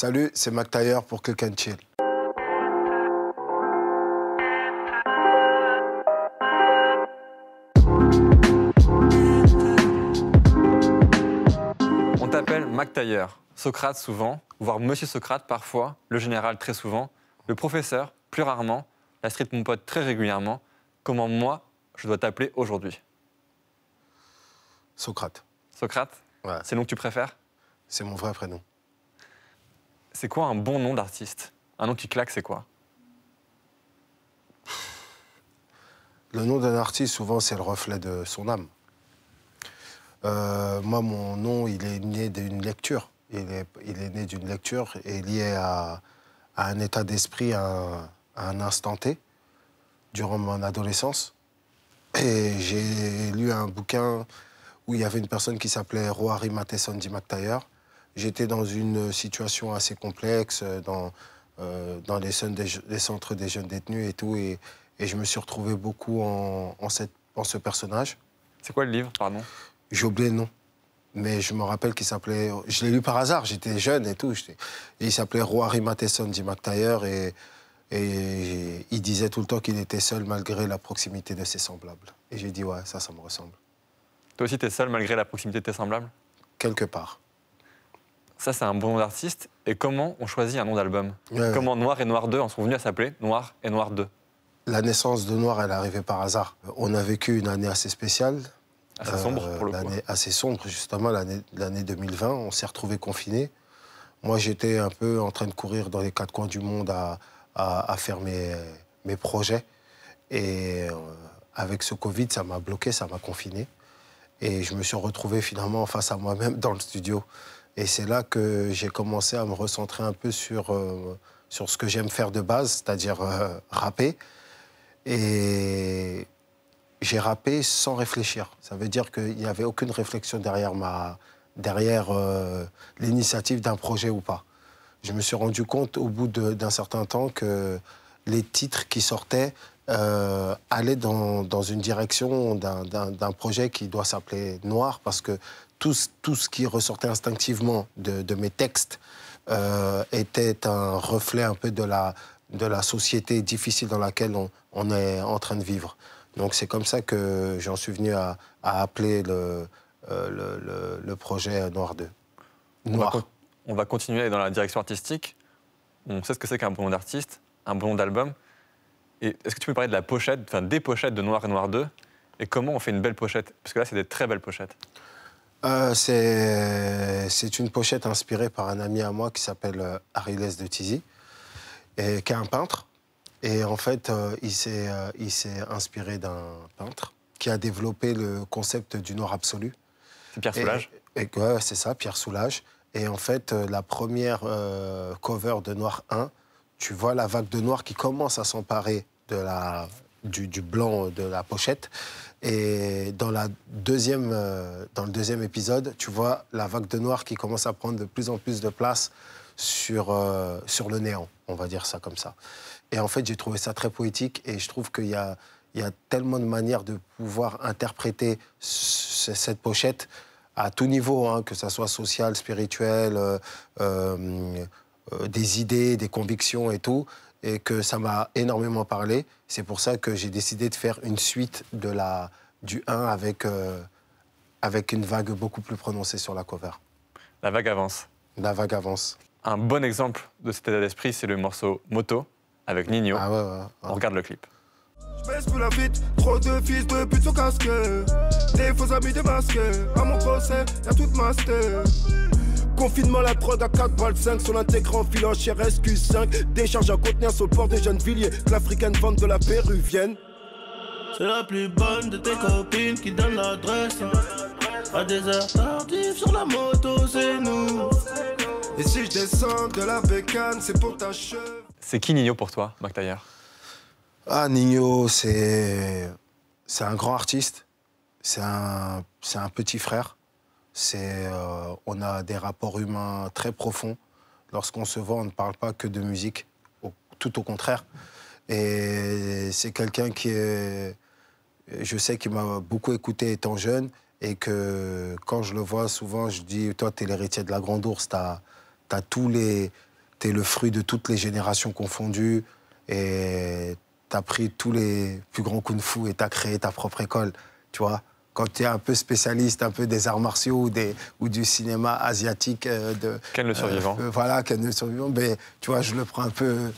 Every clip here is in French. Salut, c'est Mac Tyer pour Quelqu'un de Chill. On t'appelle Mac Tyer, Socrate souvent, voire Monsieur Socrate parfois, le général très souvent, le professeur plus rarement, la street mon pote très régulièrement. Comment moi, je dois t'appeler aujourd'hui? Socrate. Socrate? Ouais. C'est le nom que tu préfères? C'est mon vrai prénom. C'est quoi un bon nom d'artiste? Un nom qui claque, c'est quoi? Le nom d'un artiste, souvent, c'est le reflet de son âme. Moi, mon nom, il est né d'une lecture. Il est né d'une lecture et lié à un état d'esprit, à un instant T, durant mon adolescence. Et j'ai lu un bouquin où il y avait une personne qui s'appelait Roary Matheson dit Mac Tyer. J'étais dans une situation assez complexe, dans les centres des jeunes détenus et tout, et je me suis retrouvé beaucoup en ce personnage. C'est quoi le livre, pardon? J'ai oublié le nom, mais je me rappelle qu'il s'appelait... Je l'ai lu par hasard, j'étais jeune et tout. Et il s'appelait Roary Matheson dit Mac Tyer, et il disait tout le temps qu'il était seul malgré la proximité de ses semblables. Et j'ai dit, ouais, ça me ressemble. Toi aussi, t'es seul malgré la proximité de tes semblables? Quelque part. Ça, c'est un bon nom d'artiste. Et comment on choisit un nom d'album? Comment Noir et Noir 2 en sont venus à s'appeler Noir et Noir 2? La naissance de Noir, elle est arrivée par hasard. On a vécu une année assez spéciale. Assez sombre, pour le coup. Assez sombre, justement, l'année 2020. On s'est retrouvés confinés. Moi, j'étais un peu en train de courir dans les quatre coins du monde à faire mes projets. Et avec ce Covid, ça m'a bloqué, ça m'a confiné. Et je me suis retrouvé finalement face à moi-même dans le studio. Et c'est là que j'ai commencé à me recentrer un peu sur ce que j'aime faire de base, c'est-à-dire rapper. Et j'ai rappé sans réfléchir. Ça veut dire qu'il n'y avait aucune réflexion derrière l'initiative d'un projet ou pas. Je me suis rendu compte au bout d'un certain temps que les titres qui sortaient allaient dans une direction d'un projet qui doit s'appeler Noir, parce que tout ce qui ressortait instinctivement de mes textes était un reflet un peu de la société difficile dans laquelle on est en train de vivre. Donc c'est comme ça que j'en suis venu à appeler le projet Noir 2. Noir. On va continuer dans la direction artistique. On sait ce que c'est qu'un bon nom d'artiste, un bon nom d'album. Et est-ce que tu peux parler de la pochette, enfin des pochettes de Noir et Noir 2, et comment on fait une belle pochette? Parce que là, c'est des très belles pochettes. C'est une pochette inspirée par un ami à moi qui s'appelle Arilès de Tizi, et qui est un peintre. Et en fait, il s'est inspiré d'un peintre qui a développé le concept du noir absolu. C'est Pierre Soulages? Ouais, c'est ça, Pierre Soulages. Et en fait, la première cover de Noir 1, tu vois la vague de noir qui commence à s'emparer du blanc de la pochette. Et dans le deuxième épisode, tu vois la vague de noir qui commence à prendre de plus en plus de place sur le néant, on va dire ça comme ça. Et en fait, j'ai trouvé ça très poétique et je trouve qu'il y a tellement de manières de pouvoir interpréter cette pochette à tout niveau, hein, que ça soit social, spirituel, des idées, des convictions et tout, et que ça m'a énormément parlé. C'est pour ça que j'ai décidé de faire une suite du 1 avec une vague beaucoup plus prononcée sur la cover. La vague avance. La vague avance. Un bon exemple de cet état d'esprit, c'est le morceau Moto avec Ninho. Ah ouais, ouais, ouais. On regarde le clip. Je baisse plus la vite, trop de fils de pute sont casqués. Des faux amis démasqués, à mon procès, y'a toute ma sté. Confinement, la prod à 4 balles 5 sur l'intégrant filant chez RSQ5. Décharge à contenir sur le port de Gennevilliers, l'africaine vente de la péruvienne. C'est la plus bonne de tes copines qui donne l'adresse. À des heures tardives sur la moto, c'est nous. Et si je descends de la bécane, c'est pour ta cheveux. C'est qui Ninho pour toi, Mac Tyer? Ah, Ninho, c'est un grand artiste. C'est un petit frère. On a des rapports humains très profonds. Lorsqu'on se voit, on ne parle pas que de musique, tout au contraire. Et c'est quelqu'un je sais qu'il m'a beaucoup écouté étant jeune, et que quand je le vois souvent, je dis, toi, t'es l'héritier de la grande ours, t'as tous les t'es le fruit de toutes les générations confondues et t'as pris tous les plus grands kung-fu et t'as créé ta propre école, tu vois. Quand tu es un peu spécialiste, un peu des arts martiaux ou du cinéma asiatique de Ken le survivant. Voilà, Ken le survivant, mais tu vois, je le prends un peu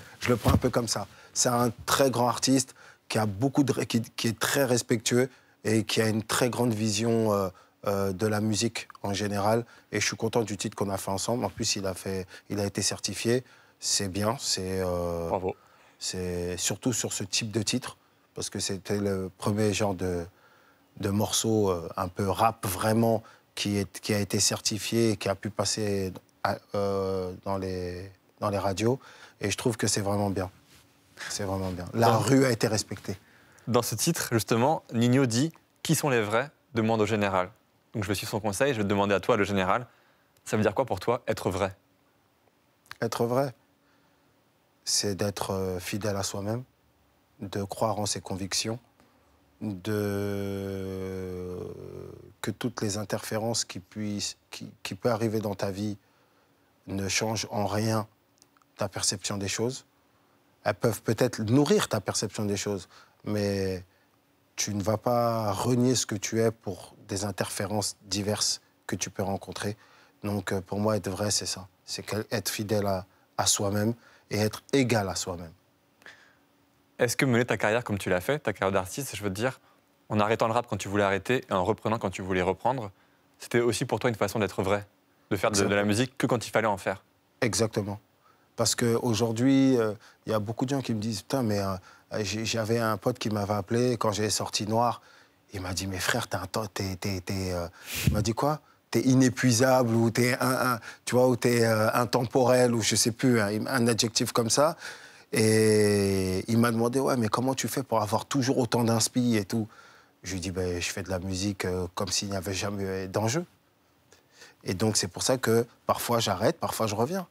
comme ça. C'est un très grand artiste qui a beaucoup de qui est très respectueux et qui a une très grande vision de la musique en général. Et je suis content du titre qu'on a fait ensemble. En plus, il a été certifié. C'est bien. C'est bravo. C'est surtout sur ce type de titre parce que c'était le premier genre de morceaux un peu rap vraiment qui a été certifié et qui a pu passer dans les radios. Et je trouve que c'est vraiment bien. C'est vraiment bien. La rue a été respectée. Dans ce titre, justement, Ninho dit « Qui sont les vrais ? Demande au général ». Donc je vais suivre son conseil, je vais te demander à toi, le général, ça veut dire quoi pour toi, être vrai ? Être vrai, c'est d'être fidèle à soi-même, de croire en ses convictions, que toutes les interférences qui peuvent arriver dans ta vie ne changent en rien ta perception des choses. Elles peuvent peut-être nourrir ta perception des choses, mais tu ne vas pas renier ce que tu es pour des interférences diverses que tu peux rencontrer. Donc pour moi, être vrai, c'est ça. C'est être fidèle à soi-même et être égal à soi-même. Est-ce que mener ta carrière comme tu l'as fait, ta carrière d'artiste, je veux te dire, en arrêtant le rap quand tu voulais arrêter et en reprenant quand tu voulais reprendre, c'était aussi pour toi une façon d'être vrai, de faire de la musique que quand il fallait en faire? Exactement. Parce qu'aujourd'hui, il y a beaucoup de gens qui me disent « Putain, mais j'avais un pote qui m'avait appelé quand j'ai sorti Noir. Il m'a dit « Mais frère, t'es un il m'a dit « Quoi ? T'es inépuisable ou t'es intemporel ou je sais plus, un adjectif comme ça. » Et il m'a demandé « Ouais, mais comment tu fais pour avoir toujours autant d'inspi et tout ?» Je lui ai dit bah, « Je fais de la musique comme s'il n'y avait jamais d'enjeu. » Et donc, c'est pour ça que parfois j'arrête, parfois je reviens.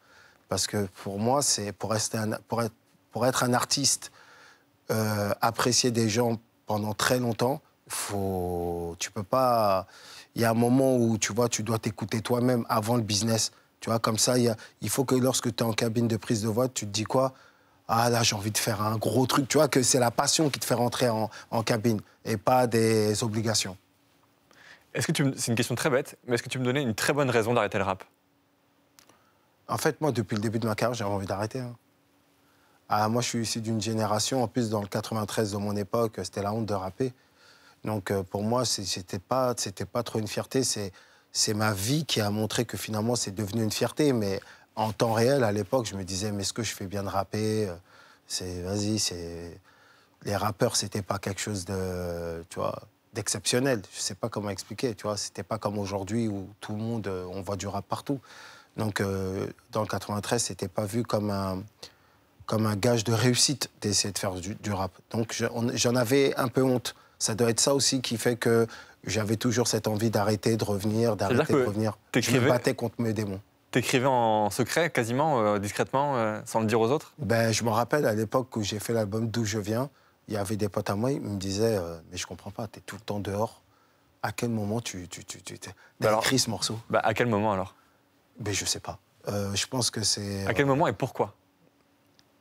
Parce que pour moi, c'est pour être un artiste, apprécier des gens pendant très longtemps, tu peux pas. Il y a un moment où tu vois, tu dois t'écouter toi-même avant le business. Tu vois, comme ça, il faut que lorsque tu es en cabine de prise de voix, tu te dis quoi? Ah là, j'ai envie de faire un gros truc. Tu vois que c'est la passion qui te fait rentrer en cabine et pas des obligations. Est-ce que c'est une question très bête, mais est-ce que tu me donnais une très bonne raison d'arrêter le rap? En fait, moi, depuis le début de ma carrière, j'avais envie d'arrêter. Hein. Ah, moi, je suis issu d'une génération, en plus, dans le 93 de mon époque, c'était la honte de rapper. Donc, pour moi, c'était pas trop une fierté. C'est ma vie qui a montré que finalement, c'est devenu une fierté. Mais en temps réel, à l'époque, je me disais, mais est-ce que je fais bien de rapper? Les rappeurs, c'était pas quelque chose de, tu vois, d'exceptionnel. Je sais pas comment expliquer, tu vois. C'était pas comme aujourd'hui où tout le monde, on voit du rap partout. Donc, dans le 93, c'était pas vu comme un gage de réussite d'essayer de faire du rap. Donc, j'en avais un peu honte. Ça doit être ça aussi qui fait que j'avais toujours cette envie d'arrêter, de revenir, d'arrêter, de revenir. Je me battais contre mes démons. T'écrivais en secret, quasiment, discrètement, sans le dire aux autres? Ben, je me rappelle, à l'époque où j'ai fait l'album D'Où Je Viens, il y avait des potes à moi, ils me disaient « Mais je comprends pas, t'es tout le temps dehors. À quel moment t'as écrit ce morceau ?» Bah, à quel moment, alors? Mais je sais pas. Je pense que c'est... À quel moment et pourquoi?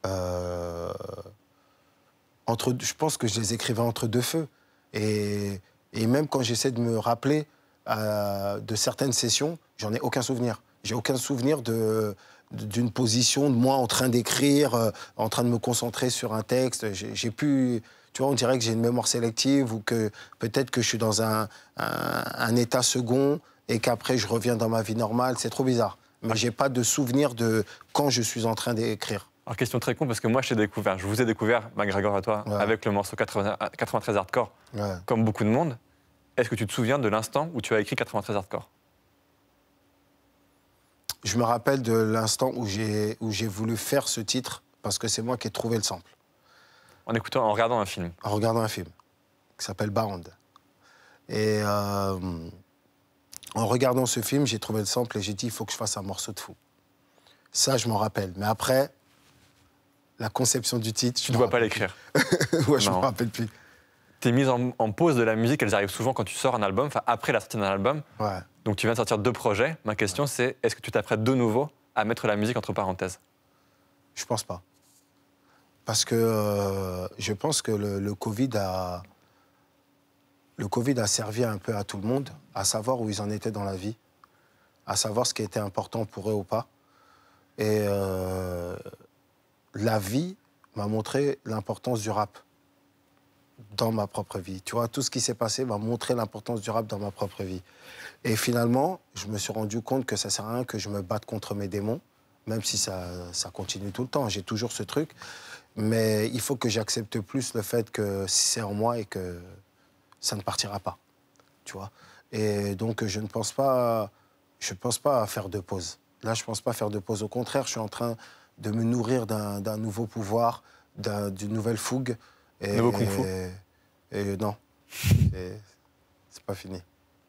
Je pense que je les écrivais entre deux feux. Et même quand j'essaie de me rappeler de certaines sessions, j'en ai aucun souvenir. J'ai aucun souvenir d'une position de moi en train d'écrire, en train de me concentrer sur un texte. J'ai pu... Tu vois, on dirait que j'ai une mémoire sélective ou que peut-être que je suis dans un état second... et qu'après, je reviens dans ma vie normale, c'est trop bizarre. Mais j'ai pas de souvenir de quand je suis en train d'écrire. Alors, question très con, parce que moi, je vous ai découvert, MacGregor à toi, ouais, avec le morceau 93 Hardcore, ouais, comme beaucoup de monde. Est-ce que tu te souviens de l'instant où tu as écrit 93 Hardcore? Je me rappelle de l'instant où j'ai voulu faire ce titre, parce que c'est moi qui ai trouvé le sample. En regardant un film? En regardant un film, qui s'appelle Bound. Et... en regardant ce film, j'ai trouvé le sample et j'ai dit, il faut que je fasse un morceau de fou. Ça, je m'en rappelle. Mais après, la conception du titre... Tu ne dois pas l'écrire. Ouais, je ne m'en rappelle plus. Tes mises en pause de la musique, elles arrivent souvent quand tu sors un album, enfin après la sortie d'un album. Ouais. Donc tu viens de sortir deux projets. Ma question, ouais, c'est est-ce que tu t'apprêtes de nouveau à mettre la musique entre parenthèses? Je pense pas. Parce que je pense que le Covid a servi un peu à tout le monde, à savoir où ils en étaient dans la vie, à savoir ce qui était important pour eux ou pas. Et la vie m'a montré l'importance du rap dans ma propre vie. Tu vois, tout ce qui s'est passé m'a montré l'importance du rap dans ma propre vie. Et finalement, je me suis rendu compte que ça sert à rien que je me batte contre mes démons, même si ça continue tout le temps. J'ai toujours ce truc. Mais il faut que j'accepte plus le fait que c'est en moi et que ça ne partira pas. Tu vois. Et donc, je ne pense pas à faire de pause. Là, je ne pense pas faire de pause. Au contraire, je suis en train de me nourrir d'un nouveau pouvoir, d'une nouvelle fougue. Nouveau kung-fu. Et non, c'est pas fini.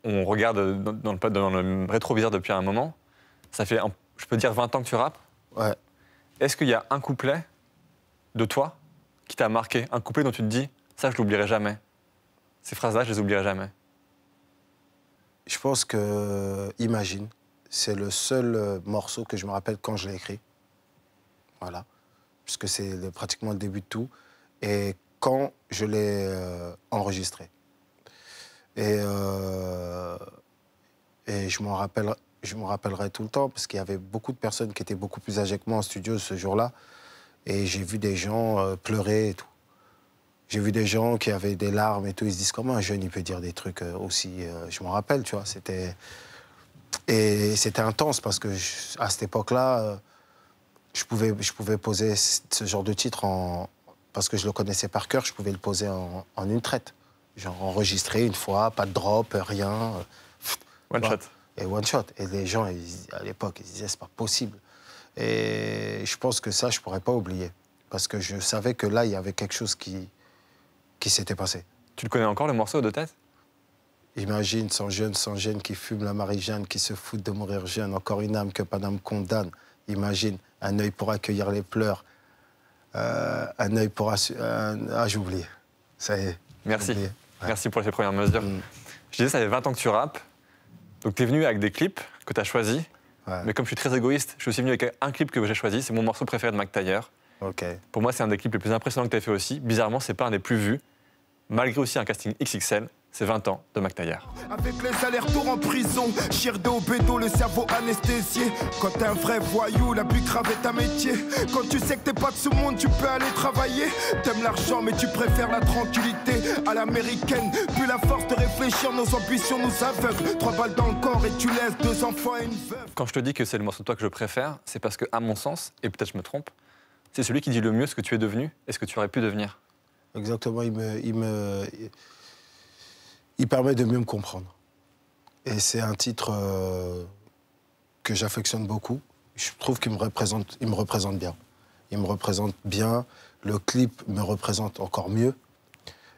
On regarde dans le rétroviseur depuis un moment. Ça fait, je peux dire, 20 ans que tu rappes. Ouais. Est-ce qu'il y a un couplet de toi qui t'a marqué? Un couplet dont tu te dis, ça, je l'oublierai jamais. Ces phrases-là, je les oublierai jamais. Je pense que Imagine, c'est le seul morceau que je me rappelle quand je l'ai écrit. Voilà. Puisque c'est pratiquement le début de tout. Et quand je l'ai enregistré. Et je m'en rappellerai tout le temps, parce qu'il y avait beaucoup de personnes qui étaient beaucoup plus âgées que moi en studio ce jour-là. Et j'ai vu des gens pleurer et tout. J'ai vu des gens qui avaient des larmes et tout. Ils se disent, comment un jeune, il peut dire des trucs aussi... Je m'en rappelle, tu vois, c'était... Et c'était intense, parce que à cette époque-là, je pouvais poser ce genre de titre en... Parce que je le connaissais par cœur, je pouvais le poser en une traite. Genre enregistré une fois, pas de drop, rien. One shot. Et one shot. Et les gens, à l'époque, ils disaient, c'est pas possible. Et je pense que ça, je pourrais pas oublier. Parce que je savais que là, il y avait quelque chose qui s'était passé. Tu le connais encore, le morceau de tête? Imagine, sans gêne, qui fume la Marie-Jeanne, qui se fout de mourir jeune, encore une âme que pas d'âme condamne. Imagine, un œil pour accueillir les pleurs. Un œil pour assurer... Ah, j'ai oublié. Ça y est. Merci. Ouais. Merci pour ces premières mesures. Je disais, ça fait 20 ans que tu rappes. Donc, tu es venu avec des clips que tu as choisis. Ouais. Mais comme je suis très égoïste, je suis aussi venu avec un clip que j'ai choisi. C'est mon morceau préféré de Mac Tyer. Okay. Pour moi, c'est un des clips les plus impressionnants que tu as fait aussi. Bizarrement, c'est pas un des plus vus. Malgré aussi un casting XXL, c'est 20 ans de Mac Tyer. Avec les allers-retours en prison, chirdé au bédo, le cerveau anesthésié. Quand t'es un vrai voyou, la plus grave est un métier. Quand tu sais que t'es pas de ce monde, tu peux aller travailler. T'aimes l'argent, mais tu préfères la tranquillité à l'américaine. Puis la force de réfléchir, nos ambitions nous aveuglent. 3 balles dans le corps et tu laisses 2 enfants et une veuve. Quand je te dis que c'est le morceau de toi que je préfère, c'est parce que, à mon sens, et peut-être je me trompe, c'est celui qui dit le mieux ce que tu es devenu et ce que tu aurais pu devenir. Exactement, il permet de mieux me comprendre. Et c'est un titre que j'affectionne beaucoup. Je trouve qu'il me représente bien. Il me représente bien, le clip me représente encore mieux.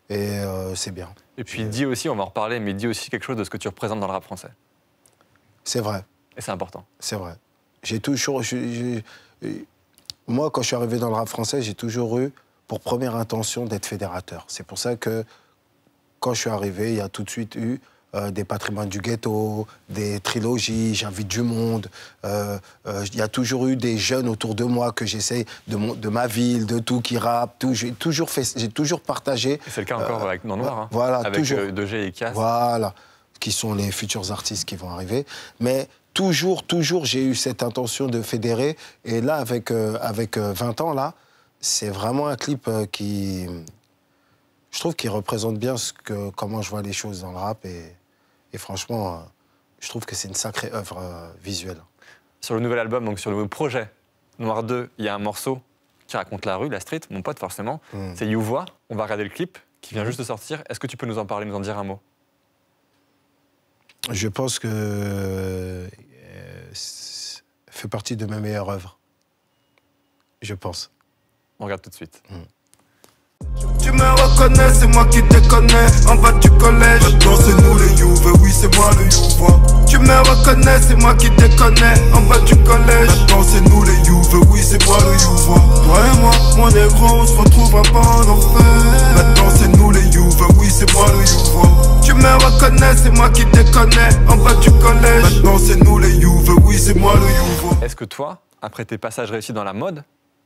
Et c'est bien. Et puis il dit aussi, on va en reparler, mais il dit aussi quelque chose de ce que tu représentes dans le rap français. C'est vrai. Et c'est important. C'est vrai. J'ai toujours... Moi, quand je suis arrivé dans le rap français, j'ai toujours eu... pour première intention d'être fédérateur. C'est pour ça que, quand je suis arrivé, il y a tout de suite eu des patrimoines du ghetto, des trilogies, j'invite du monde. Il y a toujours eu des jeunes autour de moi que j'essaye, de ma ville, de tout, qui rappent, tout. J'ai toujours partagé. C'est le cas encore avec Noir, hein, voilà, avec 2G et Cass. Voilà, qui sont les futurs artistes qui vont arriver. Mais toujours, j'ai eu cette intention de fédérer. Et là, avec 20 ans, là, c'est vraiment un clip qui, je trouve, qui représente bien comment je vois les choses dans le rap. Et franchement, je trouve que c'est une sacrée œuvre visuelle. Sur le nouvel album, donc sur le nouveau projet, Noir 2, il y a un morceau qui raconte la rue, la street, mon pote forcément. C'est You Voice. On va regarder le clip qui vient juste de sortir. Est-ce que tu peux nous en parler, nous en dire un mot? Je pense que ça fait partie de ma meilleure œuvre. Je pense. On regarde tout de suite. Tu me reconnais, c'est moi qui te connais, en bas du collège. Maintenant c'est nous les Youves, oui c'est moi le Youve. Tu me reconnais, c'est moi qui te connais, en bas du collège. Maintenant c'est nous les Youves, oui c'est moi le Youve. Toi et moi, mon négro, on se retrouve à pas en enfer. Maintenant c'est nous les Youves, oui c'est moi le Youve. Tu me reconnais, c'est moi qui te connais, en bas du collège. Maintenant c'est nous les Youves, oui c'est moi le Youve. Est-ce que toi, après tes passages réussis dans la mode,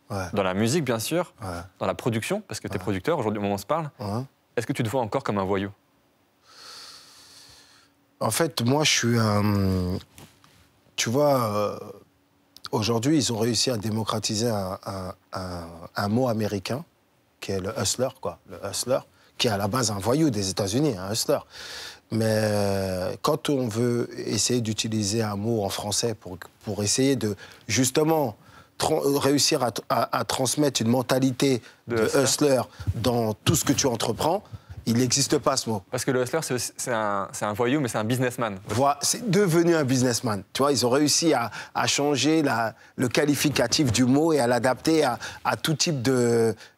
ouais. Dans la musique, bien sûr, ouais. Dans la production, parce que tu es producteur, aujourd'hui, au moment où on se parle, ouais. Est-ce que tu te vois encore comme un voyou? En fait, moi, je suis un... Tu vois, aujourd'hui, ils ont réussi à démocratiser un mot américain, qui est le hustler, quoi. Le hustler, qui est à la base un voyou des États-Unis, un hustler. Mais quand on veut essayer d'utiliser un mot en français pour essayer de, justement, réussir à transmettre une mentalité de hustler dans tout ce que tu entreprends, il n'existe pas ce mot. Parce que le hustler, c'est un voyou, mais c'est un businessman. C'est devenu un businessman. Tu vois, ils ont réussi à changer le qualificatif du mot et à l'adapter à tout type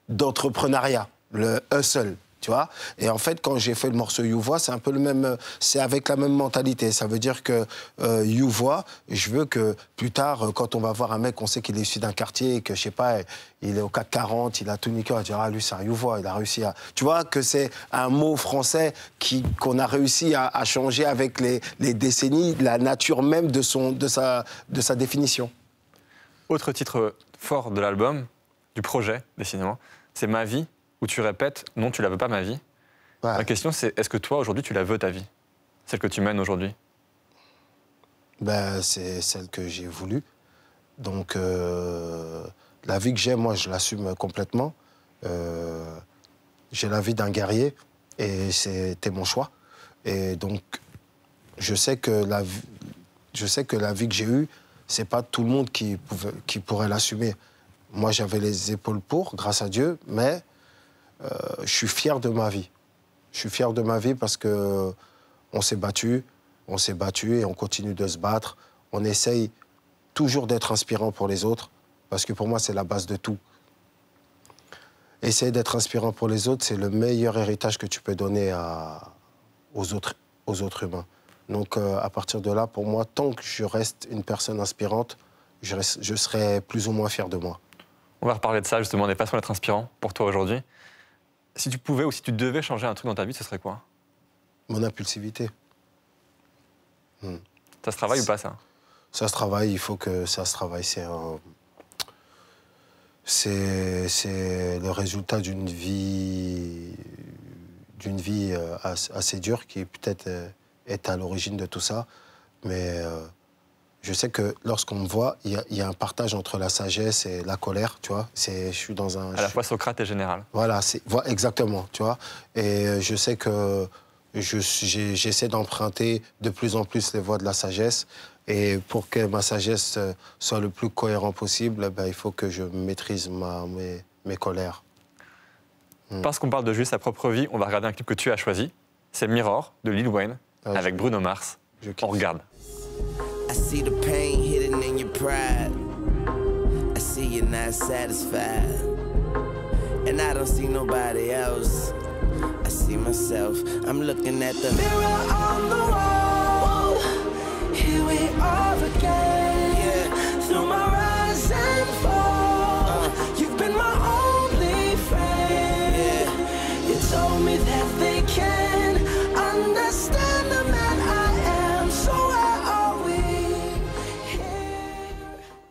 d'entrepreneuriat, le hustle. Tu vois, et en fait, quand j'ai fait le morceau You Voice, c'est un peu le même, c'est avec la même mentalité. Ça veut dire que You Voice, je veux que plus tard, quand on va voir un mec, on sait qu'il est issu d'un quartier, que je sais pas, il est au CAC 40, il a tout niqué, on va dire, ah lui, c'est un You Voice, il a réussi à. Tu vois, que c'est un mot français qu'on a réussi à changer avec les décennies, la nature même de sa définition. Autre titre fort de l'album, du projet, décidément, c'est Ma vie. Où tu répètes « Non, tu la veux pas, ma vie ». Ouais. La question, c'est « Est-ce que toi, aujourd'hui, tu la veux, ta vie ?» Celle que tu mènes aujourd'hui. Ben, c'est celle que j'ai voulu. Donc, la vie que j'ai, moi, je l'assume complètement. J'ai la vie d'un guerrier et c'était mon choix. Et donc, je sais que la vie que j'ai eue, c'est pas tout le monde qui pourrait l'assumer. Moi, j'avais les épaules pour, grâce à Dieu, mais... je suis fier de ma vie. Je suis fier de ma vie parce qu'on s'est battu et on continue de se battre. On essaye toujours d'être inspirant pour les autres parce que pour moi, c'est la base de tout. Essayer d'être inspirant pour les autres, c'est le meilleur héritage que tu peux donner aux autres humains. Donc, à partir de là, pour moi, tant que je reste une personne inspirante, je serai plus ou moins fier de moi. On va reparler de ça, justement, des façons d'être inspirant pour toi aujourd'hui. Si tu pouvais ou si tu devais changer un truc dans ta vie, ce serait quoi? Mon impulsivité. Ça se travaille ou pas, ça? Ça se travaille, il faut que ça se travaille. C'est le résultat d'une vie assez dure qui peut-être est à l'origine de tout ça. Mais je sais que lorsqu'on me voit, il y a un partage entre la sagesse et la colère, tu vois. Je suis dans un... À la fois Socrate et Général. Voilà, exactement, tu vois. Et je sais que j'essaie d'emprunter de plus en plus les voies de la sagesse. Et pour que ma sagesse soit le plus cohérent possible, ben, il faut que je maîtrise mes colères. Parce qu'on parle de juste sa propre vie, on va regarder un clip que tu as choisi. C'est Mirror, de Lil Wayne, avec Bruno Mars. On regarde. I see the pain hidden in your pride. I see you're not satisfied. And I don't see nobody else. I see myself. I'm looking at the mirror on the wall. Here we are again. Yeah. Through my rise and fall. You've been my only friend. Yeah. You told me that they can understand the man I am. So I...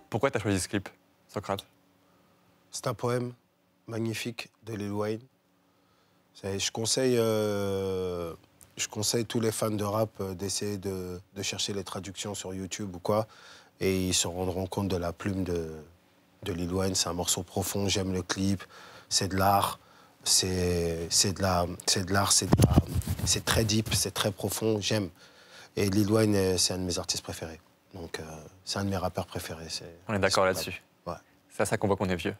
Pourquoi tu as choisi ce clip, Socrate? C'est un poème magnifique de Lil Wayne. Je conseille tous les fans de rap d'essayer de chercher les traductions sur YouTube ou quoi, et ils se rendront compte de la plume de Lil Wayne. C'est un morceau profond, j'aime le clip, c'est de l'art, c'est très deep, c'est très profond, j'aime. Et Lil Wayne, c'est un de mes artistes préférés. Donc, c'est un de mes rappeurs préférés. On est d'accord là-dessus. Ouais. C'est à ça qu'on voit qu'on est vieux.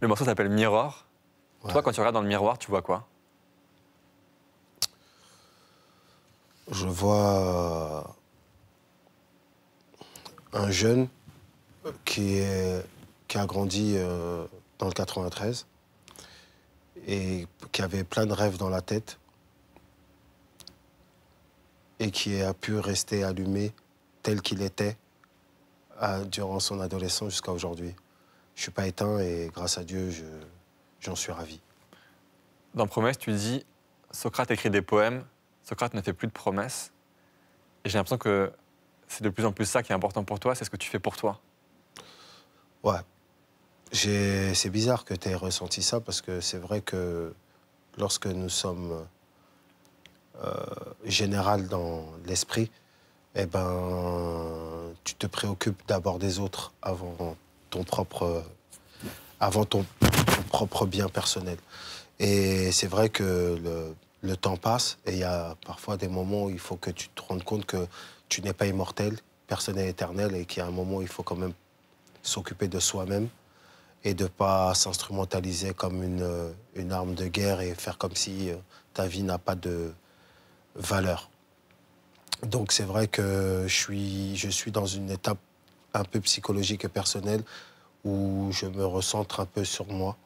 Le morceau s'appelle Mirror. Ouais. Toi, quand tu regardes dans le miroir, tu vois quoi? Je vois un jeune qui a grandi dans le 93 et qui avait plein de rêves dans la tête. Et qui a pu rester allumé tel qu'il était durant son adolescence jusqu'à aujourd'hui. Je ne suis pas éteint et grâce à Dieu, j'en suis ravi. Dans Promesse, tu dis « Socrate écrit des poèmes, Socrate ne fait plus de promesses ». Et j'ai l'impression que c'est de plus en plus ça qui est important pour toi, c'est ce que tu fais pour toi. Ouais. C'est bizarre que tu aies ressenti ça, parce que c'est vrai que lorsque nous sommes général dans l'esprit, eh ben, tu te préoccupes d'abord des autres avant ton propre, bien personnel. Et c'est vrai que le temps passe et il y a parfois des moments où il faut que tu te rendes compte que tu n'es pas immortel, personne n'est éternel, et qu'il y a un moment où il faut quand même s'occuper de soi-même et de ne pas s'instrumentaliser comme une arme de guerre et faire comme si ta vie n'a pas de valeur. Donc c'est vrai que je suis dans une étape un peu psychologique et personnelle où je me recentre un peu sur moi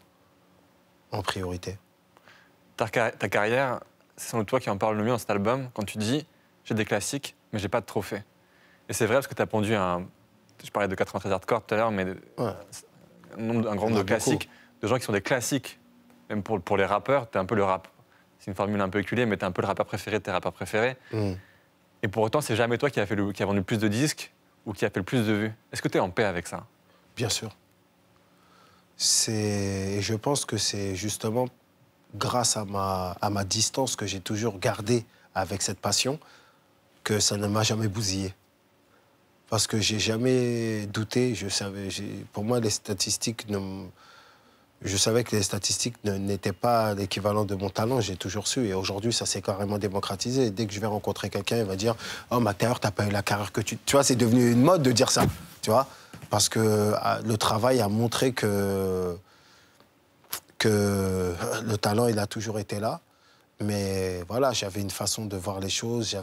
en priorité. Ta carrière, c'est sans doute toi qui en parle le mieux dans cet album, quand tu dis « j'ai des classiques, mais j'ai pas de trophée ». Et c'est vrai parce que tu as pondu un... Je parlais de 93 Hardcore tout à l'heure, mais ouais. Un grand nombre de classiques, de gens qui sont des classiques. Même pour les rappeurs, tu es un peu le rap. C'est une formule un peu éculée, mais tu es un peu le rappeur préféré de tes rappeurs préférés. Mm. Et pour autant, c'est jamais toi qui a vendu le plus de disques ou qui a fait le plus de vues. Est-ce que tu es en paix avec ça? Bien sûr. Je pense que c'est justement grâce à ma distance que j'ai toujours gardée avec cette passion que ça ne m'a jamais bousillé. Parce que j'ai jamais douté, je savais, pour moi les statistiques, je savais que les statistiques n'étaient pas l'équivalent de mon talent, j'ai toujours su. Et aujourd'hui, ça s'est carrément démocratisé. Et dès que je vais rencontrer quelqu'un, il va dire « Oh, Mac Tyer, t'as pas eu la carrière que tu... » Tu vois, c'est devenu une mode de dire ça, tu vois. Parce que le travail a montré que le talent, il a toujours été là. Mais voilà, j'avais une façon de voir les choses,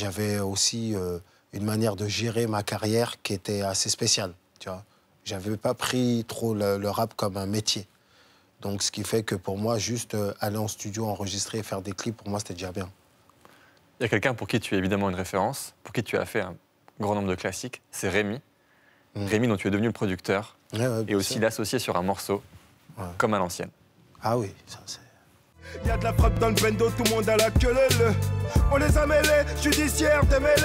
j'avais aussi... une manière de gérer ma carrière qui était assez spéciale, tu vois. J'avais pas pris trop le rap comme un métier. Donc, ce qui fait que pour moi, juste aller en studio, enregistrer et faire des clips, pour moi, c'était déjà bien. Il y a quelqu'un pour qui tu es évidemment une référence, pour qui tu as fait un grand nombre de classiques, c'est Rémy. Mmh. Rémy dont tu es devenu le producteur, ouais, et aussi l'associé sur un morceau, ouais. Comme à l'ancienne. Ah oui, ça c'est... Y'a de la frappe dans le bendo, tout le monde a la queue leu. On les a mêlés, judiciaire démêlé.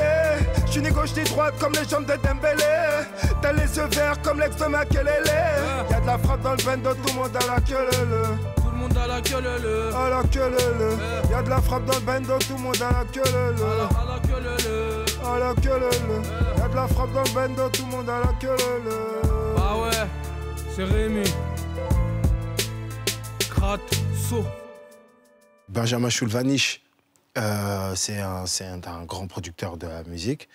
J'suis ni gauche ni droite comme les jambes de Dembélé. T'as les yeux verts comme l'ex de Makelele. Y'a de la frappe dans le bendo, tout le monde a la queue leu. Tout le monde a la queue leu. A la queue leu. Y'a de la frappe dans le bendo, tout le monde a la queue leu. A la queue leu. A la queue leu. Y'a de la frappe dans le bendo, tout le monde a la queue leu. Bah ouais, c'est Rémy. Crat, saut. Benjamin Schulvanich, c'est un grand producteur de la musique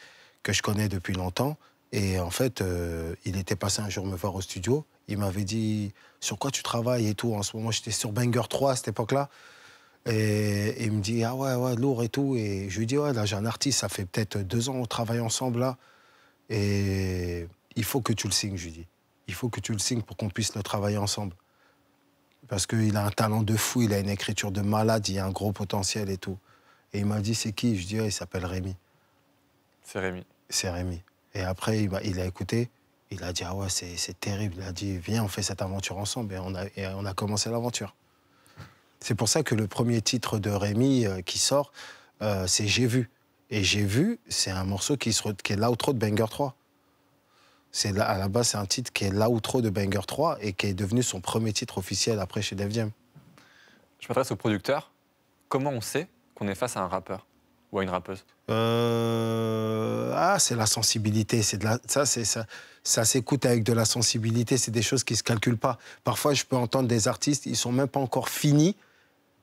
que je connais depuis longtemps. Et en fait, il était passé un jour me voir au studio. Il m'avait dit « Sur quoi tu travailles ?» et tout. En ce moment, j'étais sur Banger 3 à cette époque-là. Et il me dit « Ah ouais, ouais, lourd et tout. » Et je lui dis « Ouais, là, j'ai un artiste. Ça fait peut-être 2 ans qu'on travaille ensemble, là. Et il faut que tu le signes, je lui dis. Il faut que tu le signes pour qu'on puisse le travailler ensemble. » Parce qu'il a un talent de fou, il a une écriture de malade, il a un gros potentiel et tout. Et il m'a dit, c'est qui? Je dis, oh, il s'appelle Rémy. C'est Rémy. C'est Rémy. Et après, il a écouté, il a dit, ah ouais, c'est terrible. Il a dit, viens, on fait cette aventure ensemble. Et on a commencé l'aventure. C'est pour ça que le premier titre de Rémy qui sort, c'est J'ai vu. Et J'ai vu, c'est un morceau qui est l'outro de Banger 3. À la base, c'est un titre qui est l'outro de Banger 3 et qui est devenu son premier titre officiel après chez Def Diem. Je m'adresse au producteur. Comment on sait qu'on est face à un rappeur ou à une rappeuse? Ah, c'est la sensibilité. Ça s'écoute avec de la sensibilité. C'est des choses qui ne se calculent pas. Parfois, je peux entendre des artistes, ils ne sont même pas encore finis,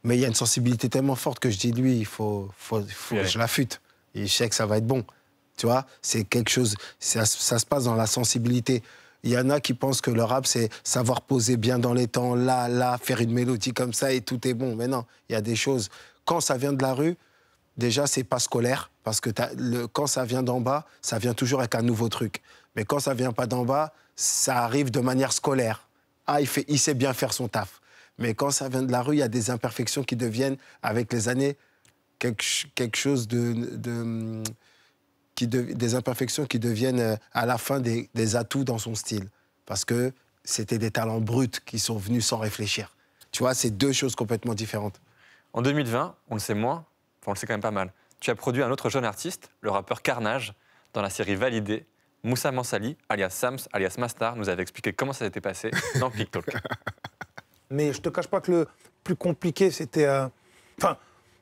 mais il y a une sensibilité tellement forte que je dis, lui, il faut que je l'affûte. Et je sais que ça va être bon. Tu vois, c'est quelque chose, ça se passe dans la sensibilité. Il y en a qui pensent que le rap, c'est savoir poser bien dans les temps, là, faire une mélodie comme ça et tout est bon. Mais non, il y a des choses. Quand ça vient de la rue, déjà, c'est pas scolaire. Parce que quand ça vient d'en bas, ça vient toujours avec un nouveau truc. Mais quand ça vient pas d'en bas, ça arrive de manière scolaire. Ah, il sait bien faire son taf. Mais quand ça vient de la rue, il y a des imperfections qui deviennent, avec les années, quelque chose des imperfections qui deviennent à la fin des atouts dans son style. Parce que c'était des talents bruts qui sont venus sans réfléchir. Tu vois, c'est 2 choses complètement différentes. En 2020, on le sait moins, enfin on le sait quand même pas mal, tu as produit un autre jeune artiste, le rappeur Carnage, dans la série Validé, Moussa Mansali, alias Sams, alias Mastar, nous avait expliqué comment ça s'était passé dans Pic Talk. Mais je te cache pas que le plus compliqué, c'était... Enfin,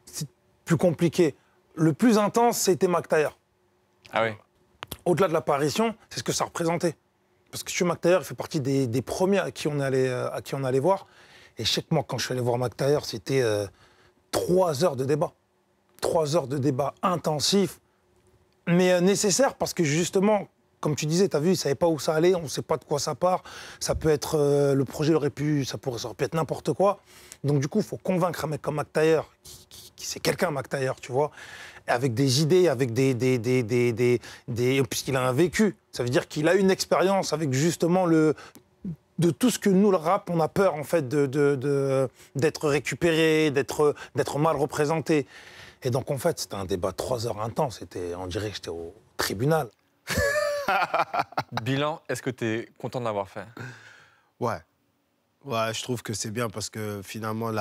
c'est plus compliqué. Le plus intense, c'était Mac Tyer. Ah oui. Au-delà de l'apparition, c'est ce que ça représentait. Parce que je suis Mac Tyer, il fait partie des premiers à qui on allait voir. Et chaque mois, quand je suis allé voir Mac Tyer, c'était 3 heures de débat. 3 heures de débat intensif, mais nécessaire parce que justement, comme tu disais, tu as vu, ils ne savaient pas où ça allait, on ne sait pas de quoi ça part. Ça peut être, le projet aurait pu, ça aurait pu être n'importe quoi. Donc du coup, il faut convaincre un mec comme Mac Tyer, qui c'est quelqu'un, Mac Tyer, tu vois, avec des idées, avec puisqu'il a un vécu. Ça veut dire qu'il a une expérience avec justement le... de tout ce que nous, le rap, on a peur en fait d'être récupéré, d'être mal représenté. Et donc en fait, c'était un débat 3 heures intense. On dirait que j'étais au tribunal. Bilan, est-ce que tu es content de l'avoir fait? Ouais. Ouais, je trouve que c'est bien parce que finalement,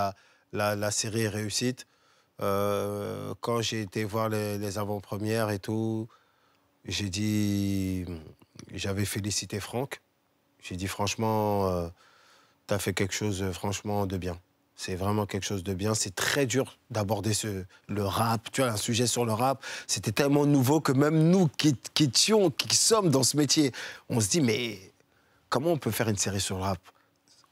la série est réussite. Quand j'ai été voir les avant-premières et tout, j'ai dit... J'avais félicité Franck. J'ai dit franchement, t'as fait quelque chose franchement de bien. C'est vraiment quelque chose de bien. C'est très dur d'aborder le rap. Tu vois, un sujet sur le rap, c'était tellement nouveau que même nous qui sommes dans ce métier, on se dit, mais comment on peut faire une série sur le rap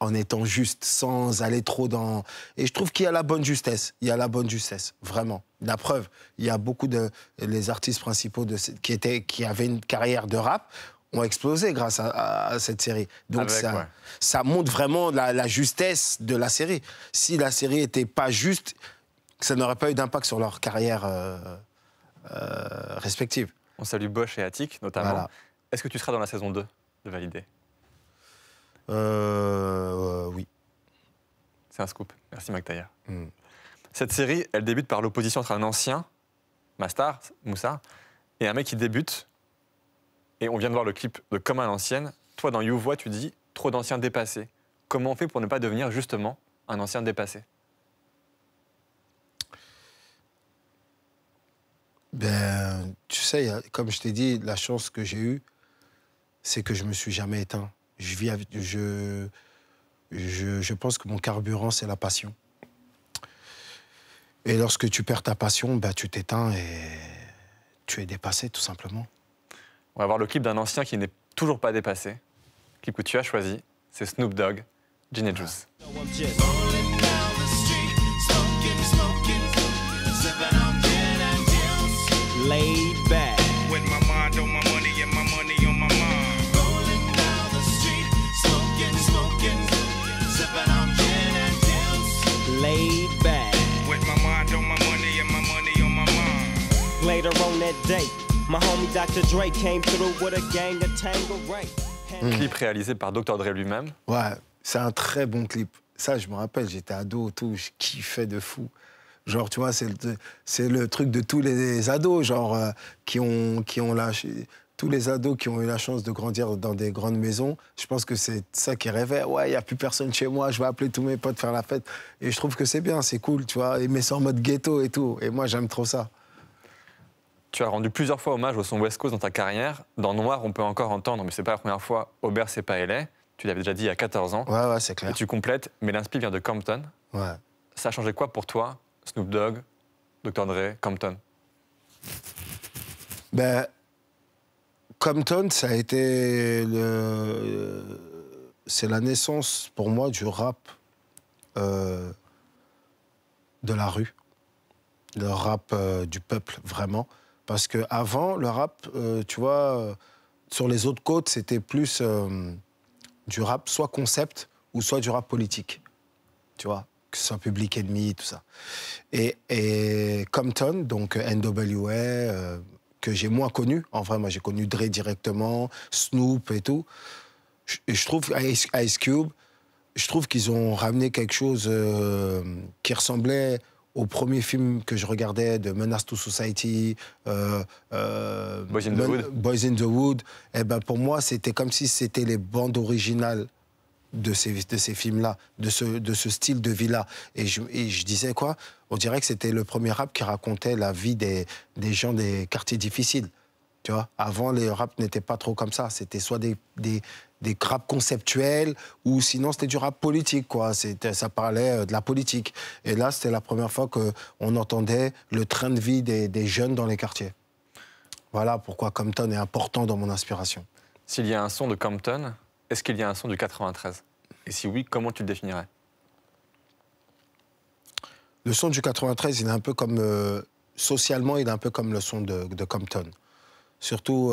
en étant juste, sans aller trop dans... Et je trouve qu'il y a la bonne justesse. Il y a la bonne justesse, vraiment. La preuve, il y a beaucoup de... Les artistes principaux qui avaient une carrière de rap ont explosé grâce à cette série. Donc ça montre vraiment la justesse de la série. Si la série n'était pas juste, ça n'aurait pas eu d'impact sur leur carrière respective. On salue Bosch et Attic, notamment. Voilà. Est-ce que tu seras dans la saison 2 de Validé? Oui. C'est un scoop. Merci, Mac Tyer. Mm. Cette série, elle débute par l'opposition entre un ancien, Mastar, Moussa, et un mec qui débute... Et on vient de voir le clip de Comme à l'ancienne. Toi, dans You Voice, tu dis « Trop d'anciens dépassés ». Comment on fait pour ne pas devenir, justement, un ancien dépassé? Ben, tu sais, comme je t'ai dit, la chance que j'ai eue, c'est que je ne me suis jamais éteint. Je vis avec... Je pense que mon carburant, c'est la passion. Et lorsque tu perds ta passion, ben, tu t'éteins et tu es dépassé, tout simplement. On va voir le clip d'un ancien qui n'est toujours pas dépassé. Le clip que tu as choisi, c'est Snoop Dogg, Gin & Juice. Clip réalisé par Dr. Dre lui-même. Ouais, c'est un très bon clip. Ça, je me rappelle, j'étais ado, tout, je kiffais de fou. Genre, tu vois, c'est le truc de tous les ados, genre, tous les ados qui ont eu la chance de grandir dans des grandes maisons. Je pense que c'est ça qui rêvait. Ouais, il n'y a plus personne chez moi, je vais appeler tous mes potes faire la fête. Et je trouve que c'est bien, c'est cool, tu vois. Mais c'est en mode ghetto et tout. Et moi, j'aime trop ça. Tu as rendu plusieurs fois hommage au son West Coast dans ta carrière. Dans Noir, on peut encore entendre, mais c'est pas la première fois, Aubert, c'est pas LA. Tu l'avais déjà dit il y a 14 ans. Ouais, ouais, c'est clair. Et tu complètes, mais l'inspi vient de Compton. Ouais. Ça a changé quoi pour toi, Snoop Dogg, Dr. Dre, Compton? Ben, Compton, ça a été c'est la naissance, pour moi, du rap de la rue. Le rap du peuple, vraiment. Parce qu'avant, le rap, tu vois, sur les autres côtes, c'était plus du rap soit concept ou soit du rap politique. Tu vois, que ce soit Public Enemy, tout ça. Et Compton, donc NWA, que j'ai moins connu. En vrai, moi, j'ai connu Dre directement, Snoop et tout. Et je trouve Ice Cube, je trouve qu'ils ont ramené quelque chose qui ressemblait... au premier film que je regardais de Menace to Society, Boys in the Wood, eh ben pour moi, c'était comme si c'était les bandes originales de ces films-là, de ce style de vie-là. Et je disais quoi? On dirait que c'était le premier rap qui racontait la vie des gens des quartiers difficiles. Tu vois, avant, les rap n'étaient pas trop comme ça. C'était soit des rap conceptuels ou sinon c'était du rap politique, quoi. Ça parlait de la politique. Et là, c'était la première fois qu'on entendait le train de vie des jeunes dans les quartiers. Voilà pourquoi Compton est important dans mon inspiration. S'il y a un son de Compton, est-ce qu'il y a un son du 93? Et si oui, comment tu le définirais? Le son du 93, il est un peu comme... socialement, il est un peu comme le son de Compton. Surtout,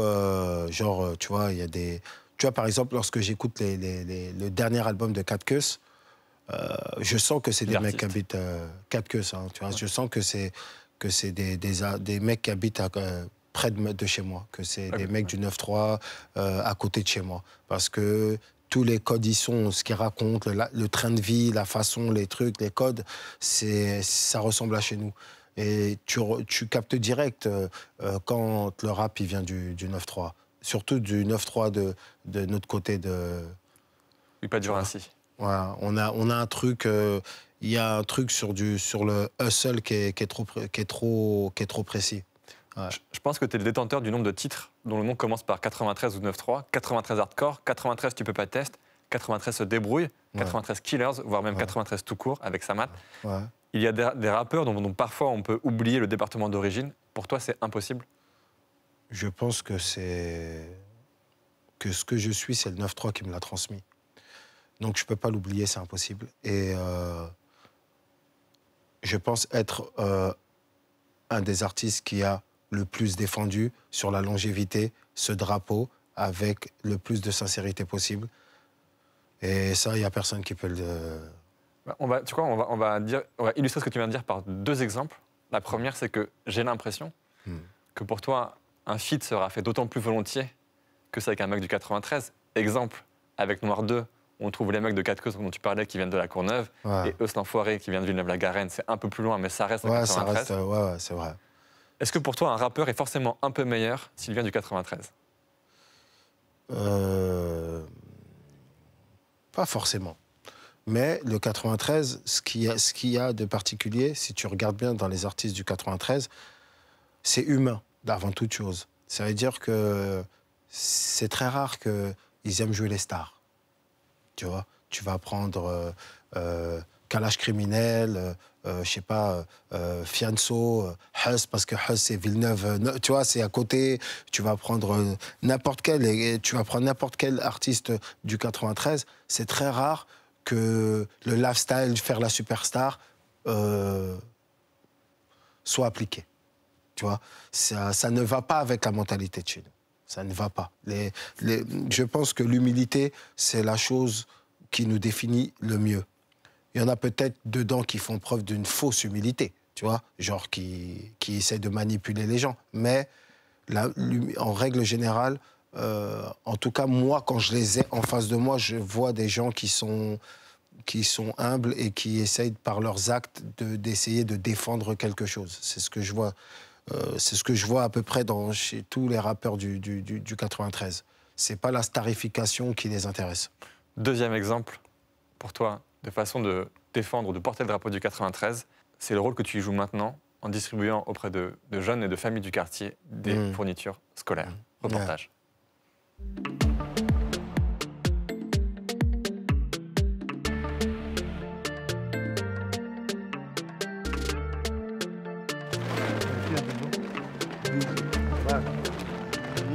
genre, tu vois, il y a des... Tu vois, par exemple, lorsque j'écoute le dernier album de 4 Keus, je sens que c'est des mecs qui habitent... 4 Keus, hein, tu vois, ouais. Je sens que c'est des mecs qui habitent à, près de chez moi, que c'est okay. Des mecs du 9-3 à côté de chez moi. Parce que tous les codes, ils sont, ce qu'ils racontent, le train de vie, la façon, les trucs, les codes, ça ressemble à chez nous. Et tu captes direct quand le rap il vient du 9-3. Surtout du 9-3 de notre côté de... Il pas dur ainsi. Voilà, on a un truc... Il y a un truc sur le hustle qui est trop précis. Ouais. Je pense que tu es le détenteur du nombre de titres dont le nom commence par 93 ou 9-3, 93 Hardcore, 93 Tu peux pas test, 93 Se débrouille, 93 ouais. Killers, voire même ouais. 93 tout court avec Samat. Ouais. Il y a des rappeurs dont parfois on peut oublier le département d'origine. Pour toi, c'est impossible? Je pense que ce que je suis, c'est le 9-3 qui me l'a transmis. Donc je peux pas l'oublier, c'est impossible. Et je pense être un des artistes qui a le plus défendu sur la longévité ce drapeau avec le plus de sincérité possible. Et ça, il n'y a personne qui peut le... On va illustrer ce que tu viens de dire par deux exemples. La première, c'est que j'ai l'impression que pour toi, un feat sera fait d'autant plus volontiers que c'est avec un mec du 93. Exemple, avec Noir 2, on trouve les mecs de 4 Keus dont tu parlais qui viennent de la Courneuve ouais. et Huss l'enfoiré qui vient de Villeneuve-la-Garenne. C'est un peu plus loin, mais ça reste en ouais, 93. Ça reste, ouais, c'est vrai. Est-ce que pour toi, un rappeur est forcément un peu meilleur s'il vient du 93 ? Pas forcément. Mais le 93, ce qu'il y a de particulier, si tu regardes bien dans les artistes du 93, c'est humain, avant toute chose. Ça veut dire que c'est très rare qu'ils aiment jouer les stars. Tu vois, tu vas prendre Carnage criminel, je sais pas, Fianso, Huss, parce que Huss, c'est Villeneuve, tu vois, c'est à côté. Tu vas prendre n'importe quel, artiste du 93, c'est très rare que le lifestyle, faire la superstar, soit appliqué. Tu vois, ça ne va pas avec la mentalité de chez nous. Ça ne va pas. Je pense que l'humilité, c'est la chose qui nous définit le mieux. Il y en a peut-être dedans qui font preuve d'une fausse humilité, tu vois, genre qui essaient de manipuler les gens. Mais en règle générale, en tout cas, moi, quand je les ai en face de moi, je vois des gens qui sont humbles et qui essayent, par leurs actes, d'essayer de défendre quelque chose. C'est ce que je vois. C'est ce que je vois à peu près chez tous les rappeurs du 93. C'est pas la starification qui les intéresse. Deuxième exemple, pour toi, de façon de défendre, de porter le drapeau du 93, c'est le rôle que tu y joues maintenant en distribuant auprès de jeunes et de familles du quartier des fournitures scolaires. Reportage.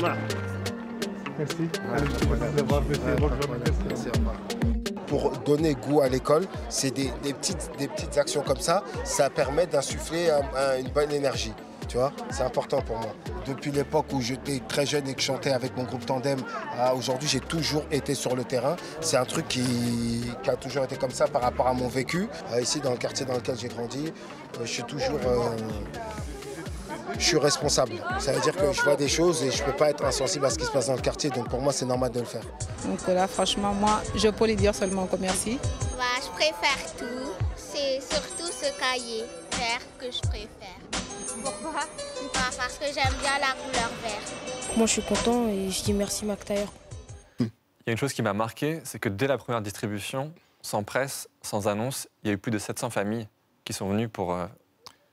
Ouais. Merci. Pour donner goût à l'école, c'est des petites actions comme ça. Ça permet d'insuffler une bonne énergie. Tu vois, c'est important pour moi. Depuis l'époque où j'étais très jeune et que je chantais avec mon groupe Tandem, à aujourd'hui, j'ai toujours été sur le terrain. C'est un truc qui a toujours été comme ça par rapport à mon vécu. Ici, dans le quartier dans lequel j'ai grandi, je suis toujours... je suis responsable. Ça veut dire que je vois des choses et je ne peux pas être insensible à ce qui se passe dans le quartier. Donc pour moi, c'est normal de le faire. Donc là, franchement, moi, je peux les dire seulement que merci. Bah, je préfère tout. C'est surtout ce cahier vert que je préfère. Pourquoi? Parce que j'aime bien la couleur verte. Moi, je suis content et je dis merci, Mac Tyer. Il y a une chose qui m'a marqué, c'est que dès la première distribution, sans presse, sans annonce, il y a eu plus de 700 familles qui sont venues pour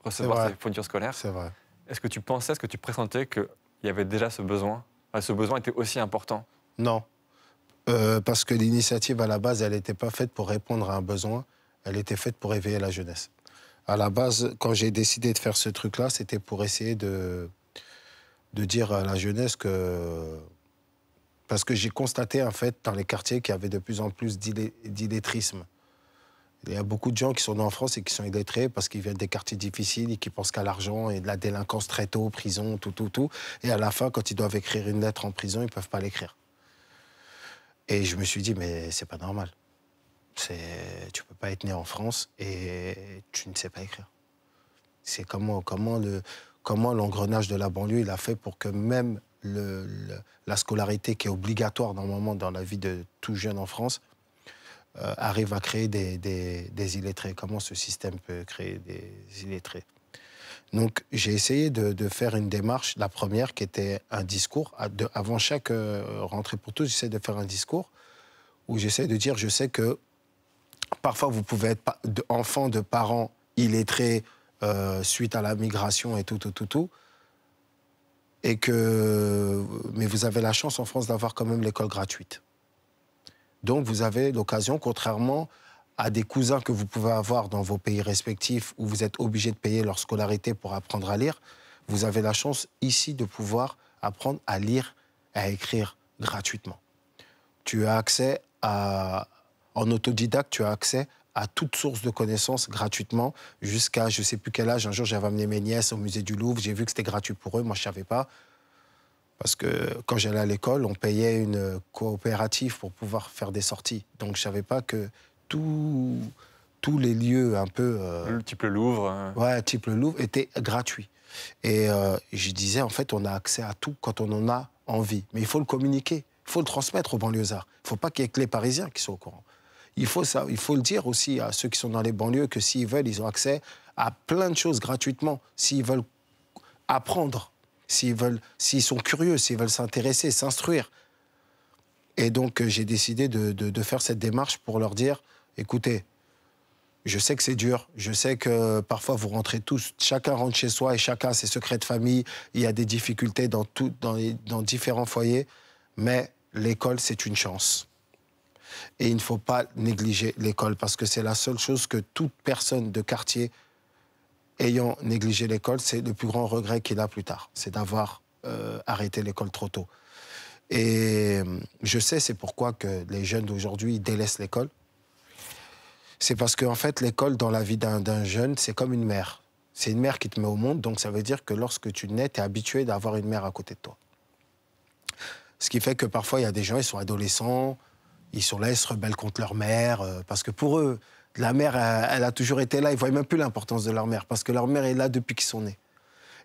recevoir ces fournitures scolaires. C'est vrai. Est-ce que tu pensais, est-ce que tu pressentais que il y avait déjà ce besoin? Enfin, ce besoin était aussi important? Non, parce que l'initiative à la base, elle n'était pas faite pour répondre à un besoin, elle était faite pour éveiller la jeunesse. À la base, quand j'ai décidé de faire ce truc-là, c'était pour essayer de dire à la jeunesse que... Parce que j'ai constaté, en fait, dans les quartiers qu'il y avait de plus en plus d'illettrisme. Il y a beaucoup de gens qui sont nés en France et qui sont illettrés parce qu'ils viennent des quartiers difficiles et qui pensent qu'à l'argent et de la délinquance très tôt, prison, tout. Et à la fin, quand ils doivent écrire une lettre en prison, ils ne peuvent pas l'écrire. Et je me suis dit, mais c'est pas normal. Tu ne peux pas être né en France et tu ne sais pas écrire. C'est comment l'engrenage de la banlieue, il a fait pour que même la scolarité qui est obligatoire normalement dans la vie de tout jeune en France, arrive à créer des illettrés. Comment ce système peut créer des illettrés? Donc, j'ai essayé de faire une démarche. La première, qui était un discours. Avant chaque rentrée pour tous, j'essaie de faire un discours où j'essaie de dire, je sais que parfois, vous pouvez être enfant de parents illettrés suite à la migration et tout. Et que... Mais vous avez la chance en France d'avoir quand même l'école gratuite. Donc, vous avez l'occasion, contrairement à des cousins que vous pouvez avoir dans vos pays respectifs où vous êtes obligés de payer leur scolarité pour apprendre à lire, vous avez la chance ici de pouvoir apprendre à lire et à écrire gratuitement. Tu as accès à... En autodidacte, tu as accès à toute source de connaissances gratuitement jusqu'à je ne sais plus quel âge. Un jour, j'avais amené mes nièces au musée du Louvre. J'ai vu que c'était gratuit pour eux. Moi, je ne savais pas. Parce que quand j'allais à l'école, on payait une coopérative pour pouvoir faire des sorties. Donc, je ne savais pas que tous les lieux un peu... type le Louvre. Hein. Ouais, type le Louvre, étaient gratuits. Et je disais, en fait, on a accès à tout quand on en a envie. Mais il faut le communiquer, il faut le transmettre aux banlieusards. Il ne faut pas qu'il y ait que les Parisiens qui soient au courant. Il faut le dire aussi à ceux qui sont dans les banlieues que s'ils veulent, ils ont accès à plein de choses gratuitement. S'ils veulent apprendre... S'ils sont curieux, s'ils veulent s'intéresser, s'instruire. Et donc, j'ai décidé de faire cette démarche pour leur dire, écoutez, je sais que c'est dur, je sais que parfois vous rentrez tous, chacun rentre chez soi et chacun a ses secrets de famille, il y a des difficultés dans différents foyers, mais l'école, c'est une chance. Et il ne faut pas négliger l'école, parce que c'est la seule chose que toute personne de quartier ayant négligé l'école, c'est le plus grand regret qu'il a plus tard. C'est d'avoir arrêté l'école trop tôt. Et je sais, c'est pourquoi que les jeunes d'aujourd'hui délaissent l'école. C'est parce qu'en fait, l'école, dans la vie d'un jeune, c'est comme une mère. C'est une mère qui te met au monde, donc ça veut dire que lorsque tu nais, tu es habitué d'avoir une mère à côté de toi. Ce qui fait que parfois, il y a des gens, ils sont adolescents, ils sont là, ils se rebellent contre leur mère, parce que pour eux... La mère, elle a toujours été là. Ils ne voient même plus l'importance de leur mère parce que leur mère est là depuis qu'ils sont nés.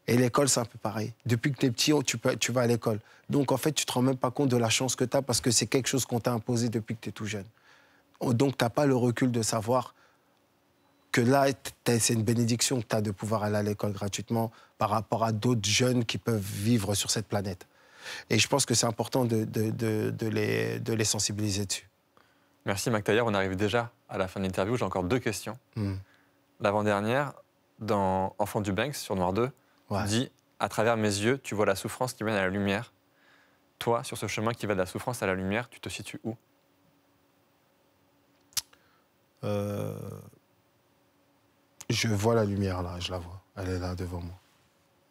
Et l'école, c'est un peu pareil. Depuis que tu es petit, tu vas à l'école. Donc, en fait, tu ne te rends même pas compte de la chance que tu as parce que c'est quelque chose qu'on t'a imposé depuis que tu es tout jeune. Donc, tu n'as pas le recul de savoir que là, c'est une bénédiction que tu as de pouvoir aller à l'école gratuitement par rapport à d'autres jeunes qui peuvent vivre sur cette planète. Et je pense que c'est important de les sensibiliser dessus. Merci Mac Tyer, on arrive déjà à la fin de l'interview, j'ai encore deux questions. L'avant-dernière, dans Enfant du Banks, sur Noir 2, tu dis « À travers mes yeux, tu vois la souffrance qui mène à la lumière. Toi, sur ce chemin qui va de la souffrance à la lumière, tu te situes où ?» Je vois la lumière là, je la vois. Elle est là devant moi.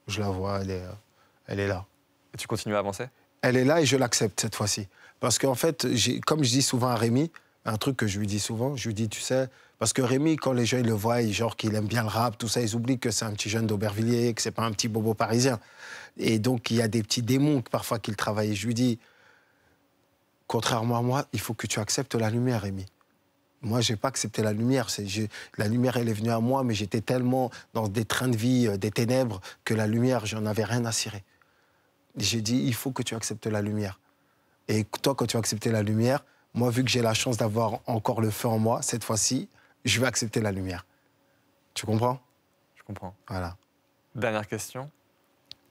Je la vois, elle est là. Et tu continues à avancer ? Elle est là et je l'accepte cette fois-ci. Parce qu'en fait, comme je dis souvent à Rémy, un truc que je lui dis souvent, je lui dis, tu sais, parce que Rémy, quand les gens ils le voient, genre qu'il aime bien le rap, tout ça, ils oublient que c'est un petit jeune d'Aubervilliers, que c'est pas un petit bobo parisien. Et donc, il y a des petits démons parfois qu'il travaille. Et je lui dis, contrairement à moi, il faut que tu acceptes la lumière, Rémy. Moi, je n'ai pas accepté la lumière. La lumière, elle est venue à moi, mais j'étais tellement dans des trains de vie, des ténèbres, que la lumière, j'en avais rien à cirer. J'ai dit, il faut que tu acceptes la lumière. Et toi, quand tu vas accepter la lumière, moi, vu que j'ai la chance d'avoir encore le feu en moi, cette fois-ci, je vais accepter la lumière. Tu comprends? Je comprends. Voilà. Dernière question.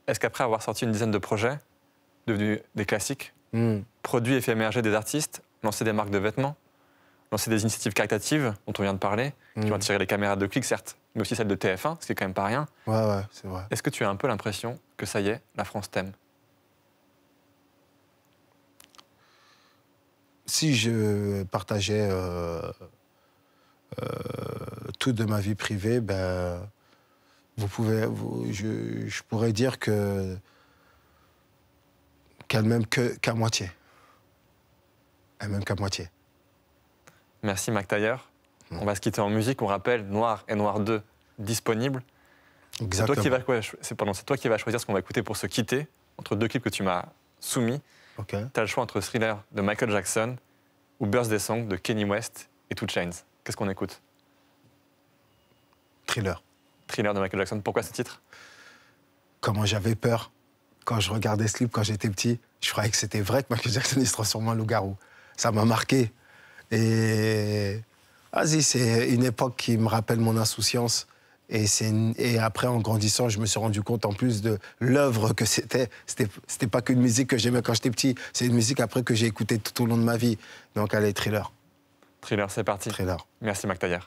Est-ce qu'après avoir sorti une dizaine de projets, devenus des classiques, produits et fait émerger des artistes, lancé des marques de vêtements, lancé des initiatives caritatives, dont on vient de parler, qui ont attiré les caméras de clics, certes, mais aussi celles de TF1, ce qui est quand même pas rien. Ouais, c'est vrai. Est-ce que tu as un peu l'impression que ça y est, la France t'aime? si je partageais tout de ma vie privée, ben, je pourrais dire que qu'à moitié. Et même qu'à moitié. Merci Mac Tyer. Mmh. On va se quitter en musique. On rappelle Noir et Noir 2 disponibles. Exactement. C'est toi qui vas choisir ce qu'on va écouter pour se quitter entre deux clips que tu m'as soumis. Okay. Tu as le choix entre Thriller de Michael Jackson ou Birthday Song de Kanye West et 2 Chainz. Qu'est-ce qu'on écoute? Thriller. Thriller de Michael Jackson. Pourquoi ce titre? Comment j'avais peur quand je regardais ce clip quand j'étais petit. Je croyais que c'était vrai que Michael Jackson il se transformait en loup-garou. Ça m'a marqué. Et vas-y, c'est une époque qui me rappelle mon insouciance. Et après, en grandissant, je me suis rendu compte en plus de l'œuvre que c'était. C'était pas qu'une musique que j'aimais quand j'étais petit. C'est une musique après que j'ai écoutée tout au long de ma vie. Donc allez, Thriller. Thriller, c'est parti. Thriller. Merci Mac Tyer.